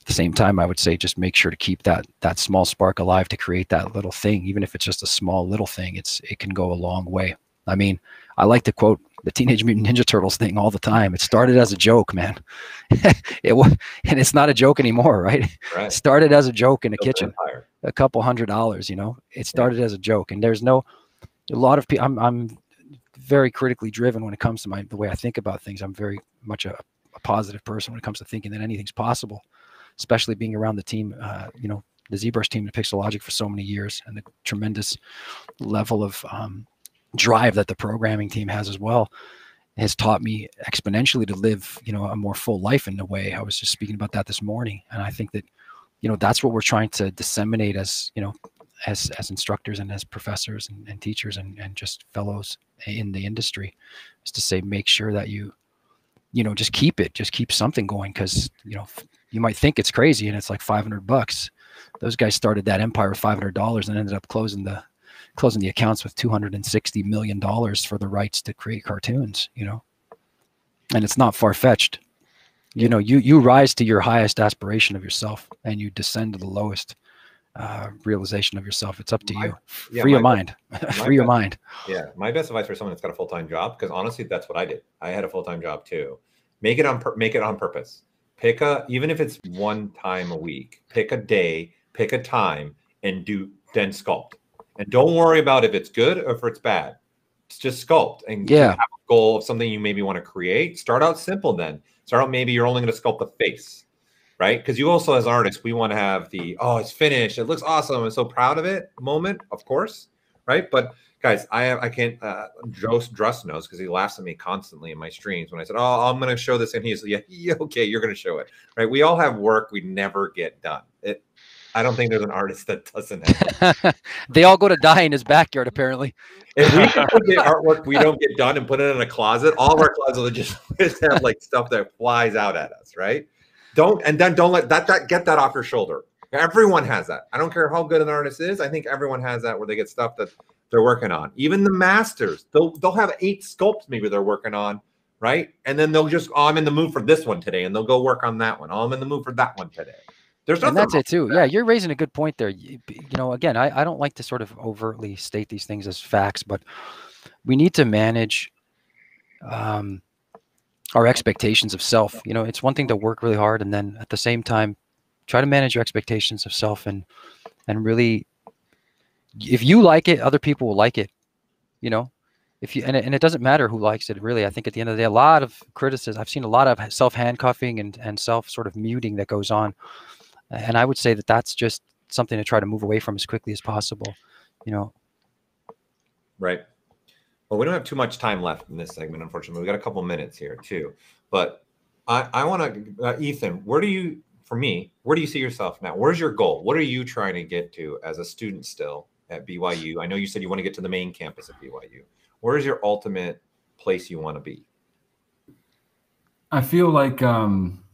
At the same time, I would say just make sure to keep that, that small spark alive to create that little thing. Even if it's just a small little thing, it's, it can go a long way. I mean, I like to quote the Teenage Mutant Ninja Turtles thing all the time. It started as a joke, man. It was, and it's not a joke anymore, right? Right. It started as a joke in a kitchen, a couple hundred dollars, you know, it started yeah. as a joke. And there's no, a lot of people, I'm, I'm very critically driven when it comes to my, the way I think about things. I'm very much a, a positive person when it comes to thinking that anything's possible, especially being around the team, uh, you know, the ZBrush team at Pixologic for so many years, and the tremendous level of, um, drive that the programming team has as well, has taught me exponentially to live, you know, a more full life in a way. I was just speaking about that this morning. And I think that, you know, that's what we're trying to disseminate as, you know, as, as instructors and as professors and, and teachers and, and just fellows in the industry, is to say, make sure that you, you know, just keep it, just keep something going. 'Cause, you know, you might think it's crazy and it's like five hundred bucks. Those guys started that empire with five hundred dollars and ended up closing the, closing the accounts with two hundred sixty million dollars for the rights to create cartoons, you know, and it's not far-fetched. You know, you, you rise to your highest aspiration of yourself and you descend to the lowest. uh, realization of yourself. It's up to my, you. Yeah, free your mind. Free your mind. Yeah. My best advice for someone that's got a full-time job, because honestly, that's what I did. I had a full-time job too. Make it on, make it on purpose. Pick a, even if it's one time a week, pick a day, pick a time, and do then sculpt. And don't worry about if it's good or if it's bad. It's just sculpt and yeah. have a goal of something you maybe want to create. Start out simple then. Start out maybe you're only going to sculpt the face, right? Because you also, as artists, we want to have the, oh, it's finished. It looks awesome. I'm so proud of it moment, of course, right? But guys, I I can't, uh, Joseph Drustian knows because he laughs at me constantly in my streams when I said, oh, I'm going to show this. And he's like, yeah, okay, you're going to show it, right? We all have work we never get done. It, I don't think there's an artist that doesn't have. They all go to die in his backyard, apparently. If we can put the artwork we don't get done and put it in a closet, all of our closets will just, just have like stuff that flies out at us, right? Don't and then don't let that, that get that off your shoulder. Everyone has that. I don't care how good an artist is. I think everyone has that where they get stuff that they're working on. Even the masters, they'll they'll have eight sculpts maybe they're working on, right? And then they'll just, oh, I'm in the mood for this one today, and they'll go work on that one. Oh, I'm in the mood for that one today. And that's it too. Yeah, you're raising a good point there. You, you know, again, I, I don't like to sort of overtly state these things as facts, but we need to manage um, our expectations of self. You know, it's one thing to work really hard, and then at the same time, try to manage your expectations of self, and and really, if you like it, other people will like it. You know, if you and it, and it doesn't matter who likes it, really. I think at the end of the day, a lot of criticism. I've seen a lot of self handcuffing and and self sort of muting that goes on. And I would say that that's just something to try to move away from as quickly as possible, you know? Right. Well, we don't have too much time left in this segment, unfortunately. We got a couple minutes here too, but I, I want to, uh, Ethan, where do you, for me, where do you see yourself now? Where's your goal? What are you trying to get to as a student still at B Y U? I know you said you want to get to the main campus at B Y U. Where is your ultimate place you want to be? I feel like, um,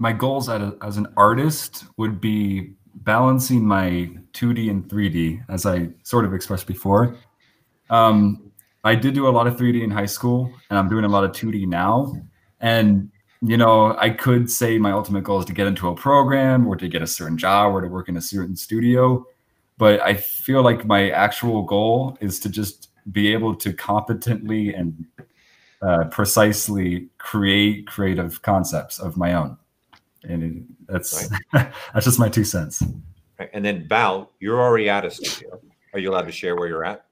my goals as an artist would be balancing my two D and three D, as I sort of expressed before. Um, I did do a lot of three D in high school, and I'm doing a lot of two D now. And, you know, I could say my ultimate goal is to get into a program or to get a certain job or to work in a certain studio. But I feel like my actual goal is to just be able to competently and uh, precisely create creative concepts of my own. And it, that's right. That's just my two cents. Right. And then Val, you're already at a studio. Are you allowed to share where you're at?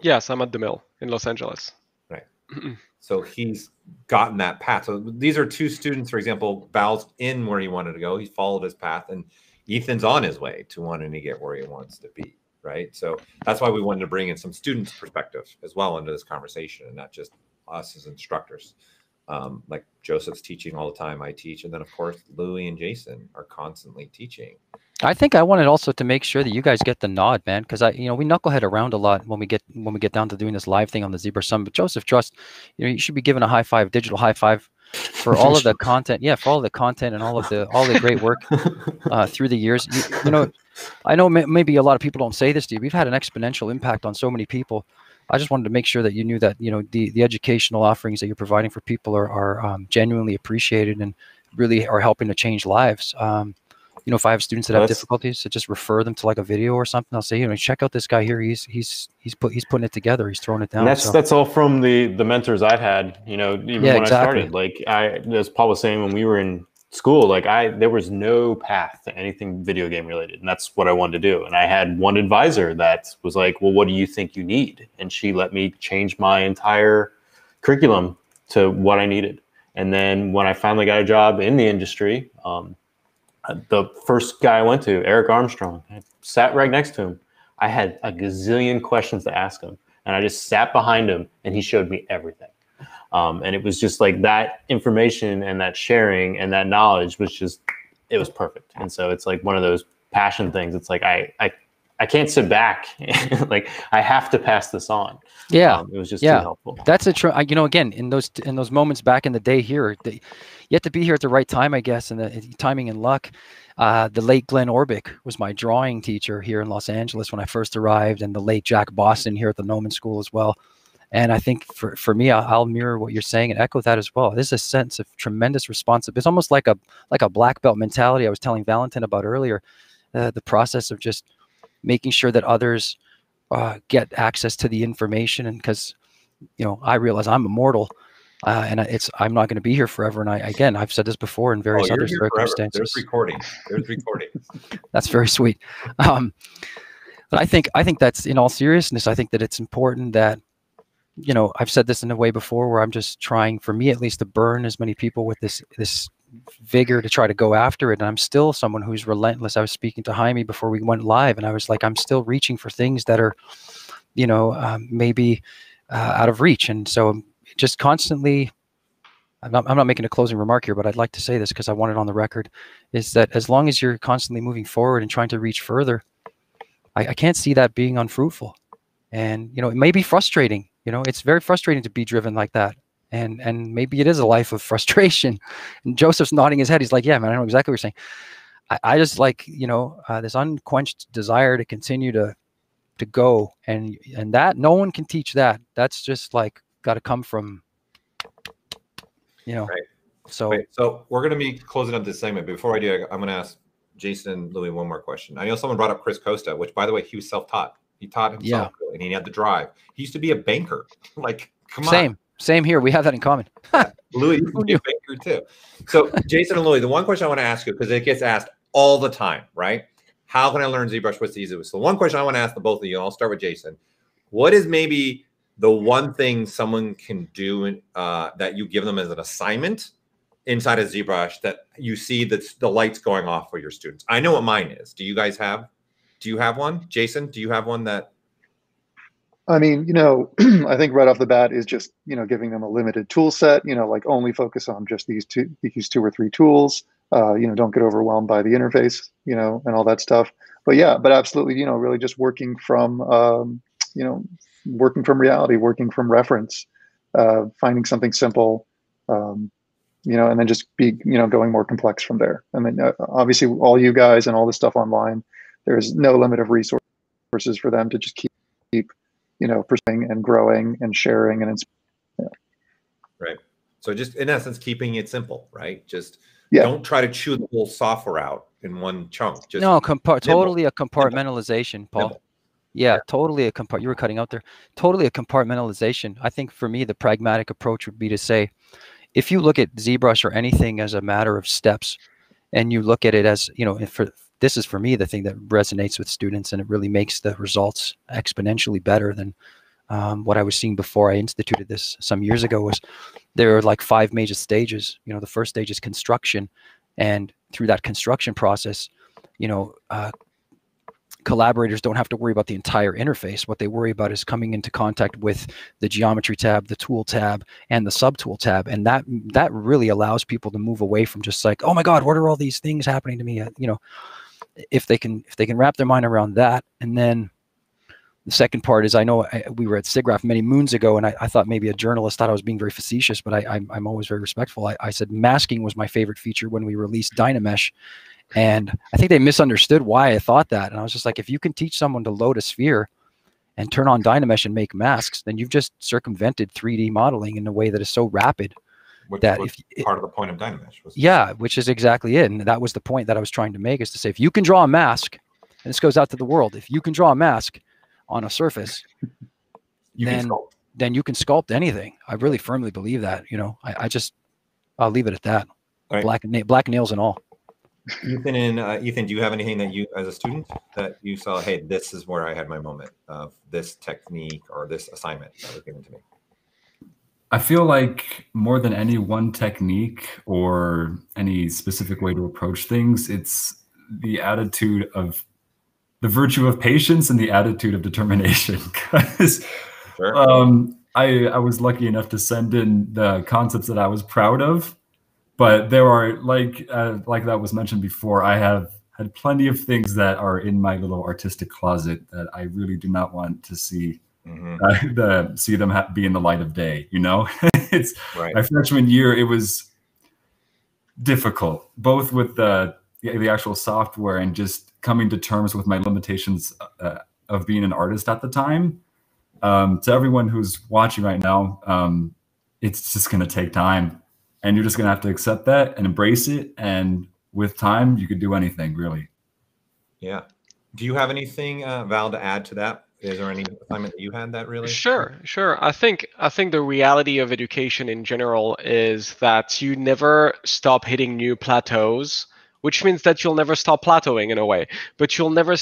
Yes, I'm at The Mill in Los Angeles. Right. So he's gotten that path. So these are two students, for example. Val's in where he wanted to go. He followed his path, and Ethan's on his way to wanting to get where he wants to be. Right. So that's why we wanted to bring in some students' perspective as well into this conversation, and not just us as instructors. Um, like Joseph's teaching all the time, I teach. And then, of course, Louie and Jason are constantly teaching. I think I wanted also to make sure that you guys get the nod, man, because I, you know, we knucklehead around a lot when we get when we get down to doing this live thing on the ZBrush Summit. But Joseph Drustian, you know, you should be given a high five, digital high five, for all of the content. Yeah, for all the content and all of the all the great work uh, through the years. You, you know, I know maybe a lot of people don't say this to you. We've had an exponential impact on so many people. I just wanted to make sure that you knew that, you know, the, the educational offerings that you're providing for people are, are um, genuinely appreciated and really are helping to change lives. Um, you know, if I have students that have That's... difficulties, to just refer them to like a video or something. I'll say, you know, check out this guy here. He's he's he's put he's putting it together. He's throwing it down. And that's so. that's all from the the mentors I've had. You know, even yeah, when exactly. I started, like I as Paul was saying, when we were in school, like I there was no path to anything video game related, and that's what I wanted to do. And I had one advisor that was like, well, what do you think you need? And she let me change my entire curriculum to what I needed. And then when I finally got a job in the industry, um the first guy I went to, Eric Armstrong, I sat right next to him. I had a gazillion questions to ask him, and I just sat behind him, and he showed me everything. Um, and it was just like that information and that sharing and that knowledge was just, it was perfect. And so it's like one of those passion things. It's like, I, I, I can't sit back. Like I have to pass this on. Yeah. Um, it was just yeah. too helpful. That's a true, you know, again, in those, in those moments back in the day here, the, you have to be here at the right time, I guess. And the timing and luck, uh, the late Glenn Orbeck was my drawing teacher here in Los Angeles when I first arrived, and the late Jack Boston here at the Gnomon School as well. And I think for, for me, I'll mirror what you're saying and echo that as well. There's a sense of tremendous responsibility. It's almost like a like a black belt mentality I was telling Valentin about earlier. uh, the process of just making sure that others uh, get access to the information. And because, you know, I realize I'm immortal, uh, and it's I'm not going to be here forever. And I, again, I've said this before in various oh, other circumstances. Forever. There's recording. There's recording. That's very sweet. Um, but I think I think that's, in all seriousness, I think that it's important that, you know, I've said this in a way before where I'm just trying, for me at least, to burn as many people with this this vigor to try to go after it. And I'm still someone who's relentless. I was speaking to Jaime before we went live, and I was like, I'm still reaching for things that are, you know, um, maybe uh, out of reach. And so just constantly, I'm not, I'm not making a closing remark here, but I'd like to say this because I want it on the record, is that as long as you're constantly moving forward and trying to reach further, I, I can't see that being unfruitful. And, you know, it may be frustrating. You know, it's very frustrating to be driven like that. And and maybe it is a life of frustration. And Joseph's nodding his head. He's like, yeah, man, I know exactly what you're saying. I, I just like, you know, uh, this unquenched desire to continue to to go. And and that, no one can teach that. That's just like got to come from, you know. Right. So right. So we're going to be closing up this segment. Before I do, I'm going to ask Jason and Louie one more question. I know someone brought up Chris Costa, which, by the way, he was self-taught. He taught himself, yeah. And he had the drive. He used to be a banker. Like, come on. Same. Same here. We have that in common. Louie, you can be a banker too. So Jason and Louie, the one question I want to ask you, because it gets asked all the time, right? How can I learn ZBrush? What's the easiest? So one question I want to ask the both of you, and I'll start with Jason. What is maybe the one thing someone can do uh, that you give them as an assignment inside of ZBrush that you see that's the lights going off for your students? I know what mine is. Do you guys have, do you have one? Jason, do you have one that? I mean, you know, I think right off the bat is just, you know, giving them a limited tool set, you know, like only focus on just these two, these two or three tools, uh, you know, don't get overwhelmed by the interface, you know, and all that stuff. But yeah, but absolutely, you know, really just working from, um, you know, working from reality, working from reference, uh, finding something simple, um, you know, and then just be, you know, going more complex from there. I mean, uh, obviously all you guys and all this stuff online, there's no limit of resources for them to just keep, keep you know, pursuing and growing and sharing and inspiring. Yeah. Right. So just in essence, keeping it simple, right? Just yeah. Don't try to chew the whole software out in one chunk. Just no, compar totally a compartmentalization, Paul. Nimble. Yeah, yeah, totally a compart. You were cutting out there. Totally a compartmentalization. I think for me, the pragmatic approach would be to say, if you look at ZBrush or anything as a matter of steps, and you look at it as, you know, for this is for me the thing that resonates with students, and it really makes the results exponentially better than um, what I was seeing before I instituted this some years ago. Was there are like five major stages. You know, the first stage is construction, and through that construction process, you know, uh, collaborators don't have to worry about the entire interface. What they worry about is coming into contact with the geometry tab, the tool tab, and the subtool tab. And that that really allows people to move away from just like, oh my God, what are all these things happening to me? You know, if they can if they can wrap their mind around that. And then the second part is, I know I, we were at SIGGRAPH many moons ago, and I, I thought maybe a journalist thought I was being very facetious, but I, I'm, I'm always very respectful. I, I said masking was my favorite feature when we released DynaMesh, and I think they misunderstood why I thought that. And I was just like, if you can teach someone to load a sphere and turn on DynaMesh and make masks, then you've just circumvented three D modeling in a way that is so rapid. Which that was if, part of the point of DynaMesh. Was yeah, which is exactly it. And that was the point that I was trying to make, is to say, if you can draw a mask, and this goes out to the world, if you can draw a mask on a surface, you then, can then you can sculpt anything. I really firmly believe that, you know. I, I just, I'll leave it at that. Right. Black, na black nails and all. Ethan, and, uh, Ethan, do you have anything that you, as a student, that you saw, hey, this is where I had my moment of this technique or this assignment that was given to me? I feel like more than any one technique or any specific way to approach things, it's the attitude of the virtue of patience and the attitude of determination. Because sure. um, I, I was lucky enough to send in the concepts that I was proud of, but there are, like uh, like that was mentioned before, I have had plenty of things that are in my little artistic closet that I really do not want to see. Mm-hmm. uh, the, see them ha be in the light of day, you know. It's right. My freshman year, it was difficult, both with the the actual software and just coming to terms with my limitations uh, of being an artist at the time. Um, to everyone who's watching right now, um, it's just going to take time, and you're just going to have to accept that and embrace it. And with time, you could do anything, really. Yeah. Do you have anything, uh, Val, to add to that? Is there any assignment that you had that really? Sure, sure. I think I think the reality of education in general is that you never stop hitting new plateaus, which means that you'll never stop plateauing in a way, but you'll never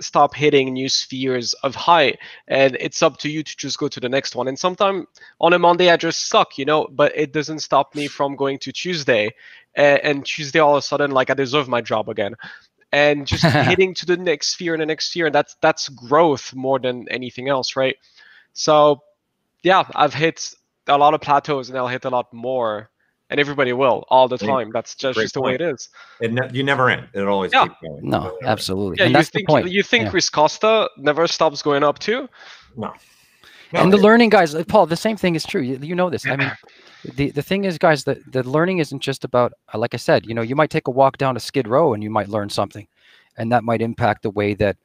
stop hitting new spheres of height, and it's up to you to just go to the next one. And sometimes on a Monday I just suck, you know, but it doesn't stop me from going to Tuesday, and, and Tuesday all of a sudden, like, I deserve my job again. And just hitting to the next sphere and the next sphere, and that's that's growth more than anything else, right? So, yeah, I've hit a lot of plateaus, and I'll hit a lot more, and everybody will all the time. That's just, just the way it is. It ne you never end. It always yeah. keeps going. No, never absolutely. Yeah, and you that's think, the point. You think yeah. Chris Costa never stops going up too? No. no and the learning, guys, like, Paul, the same thing is true. You, you know this. I mean, the the thing is, guys, that the learning isn't just about, like I said, you know, you might take a walk down to Skid Row and you might learn something, and that might impact the way that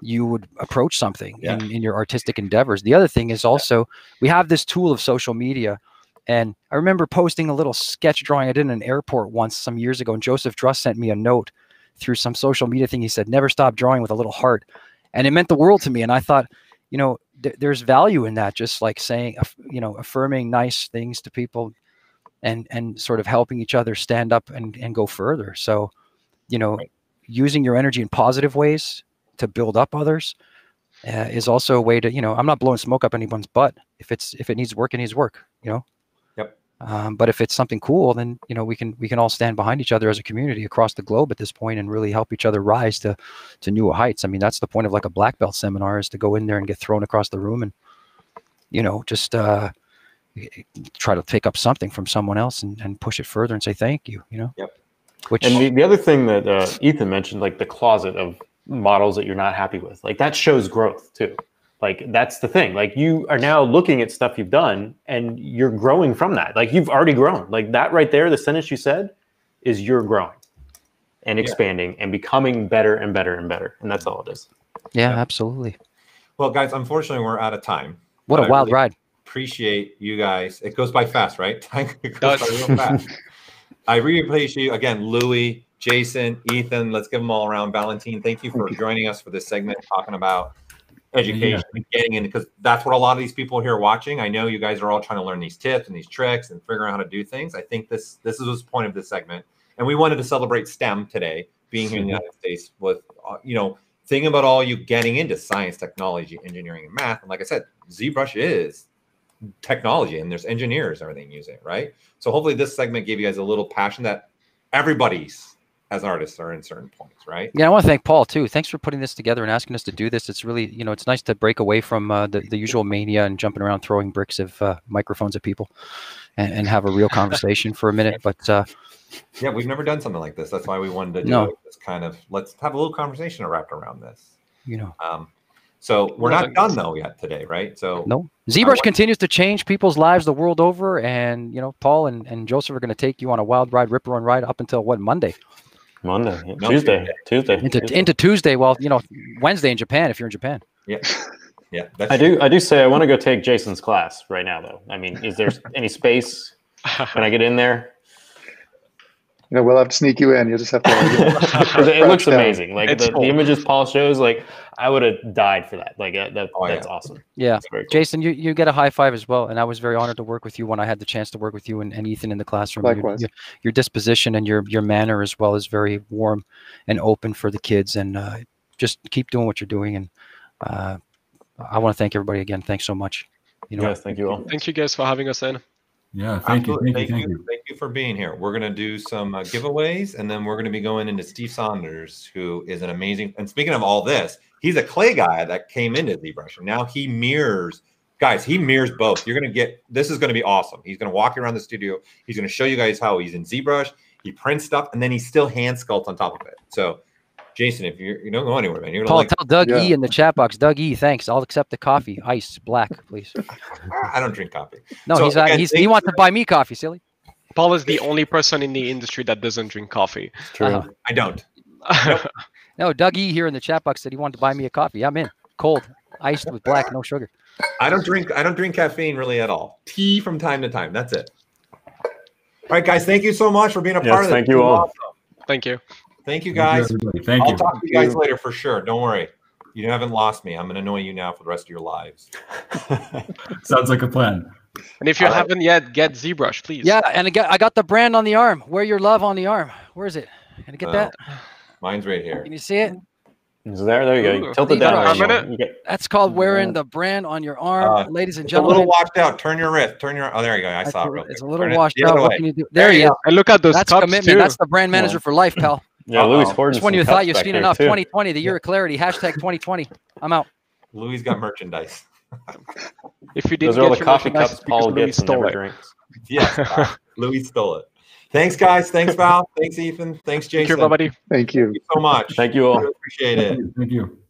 you would approach something yeah. in, in your artistic endeavors. The other thing is also, we have this tool of social media, and I remember posting a little sketch drawing I did in an airport once some years ago, and Joseph Drustian sent me a note through some social media thing. He said, never stop drawing, with a little heart, and it meant the world to me. And I thought, you know, there's value in that, just like saying, you know, affirming nice things to people, and and sort of helping each other stand up and, and go further. So, you know, right. using your energy in positive ways to build up others uh, is also a way to, you know, I'm not blowing smoke up anyone's butt. If it's, if it needs work, it needs work, you know? Yep. Um, but if it's something cool, then, you know, we can, we can all stand behind each other as a community across the globe at this point and really help each other rise to, to newer heights. I mean, that's the point of like a black belt seminar, is to go in there and get thrown across the room and, you know, just uh, try to take up something from someone else and, and push it further and say, thank you, you know? Yep. Which, and the, the other thing that uh, Ethan mentioned, like the closet of models that you're not happy with, like that shows growth too. Like, that's the thing. Like, you are now looking at stuff you've done and you're growing from that. Like, you've already grown. Like, that right there, the sentence you said, is you're growing and expanding yeah. and becoming better and better and better. And that's all it is. Yeah, yeah. absolutely. Well, guys, unfortunately, we're out of time. What a wild really ride. Appreciate you guys. It goes by fast, right? Time goes by real fast. I really appreciate you. Again, Louie, Jason, Ethan, let's give them all around. Valentin, thank you for joining us for this segment, talking about education yeah. and getting in, because that's what a lot of these people here watching. I know you guys are all trying to learn these tips and these tricks and figuring out how to do things. I think this this is the point of this segment, and we wanted to celebrate STEM today, being here in the United States, with uh, you know, thinking about all you getting into science, technology, engineering, and math. And like I said, ZBrush is technology, and there's engineers and everything using it, right? So hopefully this segment gave you guys a little passion that everybody's as artists are in certain points, right? Yeah, I want to thank Paul too. Thanks for putting this together and asking us to do this. It's really, you know, it's nice to break away from uh, the, the usual mania and jumping around throwing bricks of uh, microphones at people, and, and have a real conversation for a minute. But uh, yeah, we've never done something like this. That's why we wanted to do no. this kind of, let's have a little conversation wrapped around this. You know. Um, so we're not done though yet today, right? So no, ZBrush continues to change people's lives the world over, and you know, Paul and, and Joseph are going to take you on a wild ride, rip run ride up until what, Monday? Monday, yeah. no, Tuesday, Tuesday. Tuesday. Into, Tuesday, into Tuesday. Well, you know, Wednesday in Japan if you're in Japan. Yeah, yeah. That's I true. do. I do say I want to go take Jason's class right now, though. I mean, is there any space? Can I get in there? You know, we'll have to sneak you in. You'll just have to. Like, it looks down. amazing. Like the, the images Paul shows. Like, I would have died for that. Like uh, that. Oh, that's yeah. awesome. Yeah, that's cool. Jason, you you get a high five as well. And I was very honored to work with you when I had the chance to work with you and, and Ethan in the classroom. Likewise. Your, your, your disposition and your your manner as well is very warm and open for the kids. And uh, just keep doing what you're doing. And uh, I want to thank everybody again. Thanks so much. You know, yes, thank you all. Thank you guys for having us in. Yeah, thank you thank, thank you, thank you, thank you for being here. We're gonna do some uh, giveaways, and then we're gonna be going into Steve Saunders, who is an amazing. And speaking of all this, he's a clay guy that came into ZBrush, and now he mirrors, guys. He mirrors both. You're gonna get this is gonna be awesome. He's gonna walk around the studio. He's gonna show you guys how he's in ZBrush. He prints stuff, and then he still hand sculpts on top of it. So, Jason, if you're, you don't go anywhere, man, you're gonna Paul, like, tell Doug yeah. E in the chat box. Doug E, thanks. I'll accept the coffee, ice black, please. I don't drink coffee. No, so, he's, again, he's he wants to buy me coffee, silly. Paul is the only person in the industry that doesn't drink coffee. True, uh-huh. I don't. Nope. No, Doug E here in the chat box said he wanted to buy me a coffee. I'm in, cold, iced with black, no sugar. I don't drink. I don't drink caffeine really at all. Tea from time to time. That's it. All right, guys, thank you so much for being a yes, part of this. Thank you all. Awesome. Thank you. Thank you guys. Thank you, Thank I'll you. talk to you guys later for sure. Don't worry. You haven't lost me. I'm going to annoy you now for the rest of your lives. Sounds like a plan. And if you uh, haven't yet, get ZBrush, please. Yeah, and I got, I got the brand on the arm. Wear your love on the arm. Where is it? Can I get uh, that? Mine's right here. Can you see it? It's there. There you go. Ooh, tilt it down. Get... That's called wearing the brand on your arm, uh, ladies and gentlemen. It's a little washed out. Turn your wrist. Turn your. Oh, there you go. I That's saw it. Real it's quick. a little Turn washed out. What can you do? There, there you go. And look at those That's cups commitment. Too. That's the brand manager yeah. for life, pal. Yeah, Louis Horton. Just when you thought you've seen enough. Too. twenty twenty, the year of clarity. Hashtag twenty twenty. I'm out. Louis got merchandise. If you didn't those get are all the coffee cups, Paul gets stole it. Yeah, Louis stole it. Thanks, guys. Thanks, Val. Thanks, Ethan. Thanks, Jason. Thank you, everybody. Thank you. Thank you so much. Thank you all. Really appreciate it. Thank you. Thank you.